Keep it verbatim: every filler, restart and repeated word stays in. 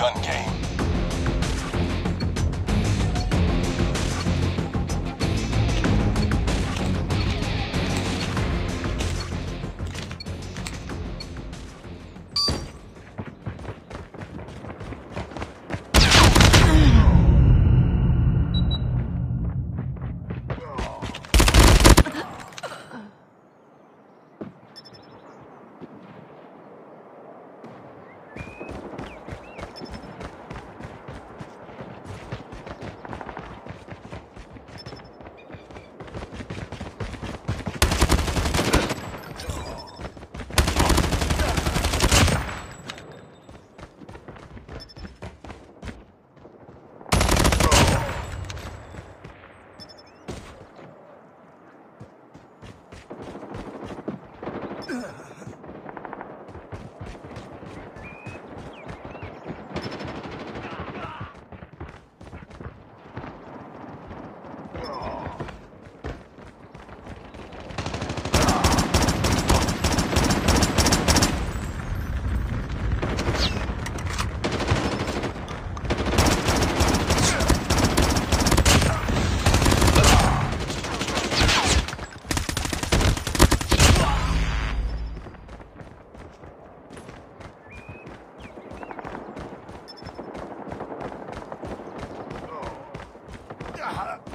gun game. Ha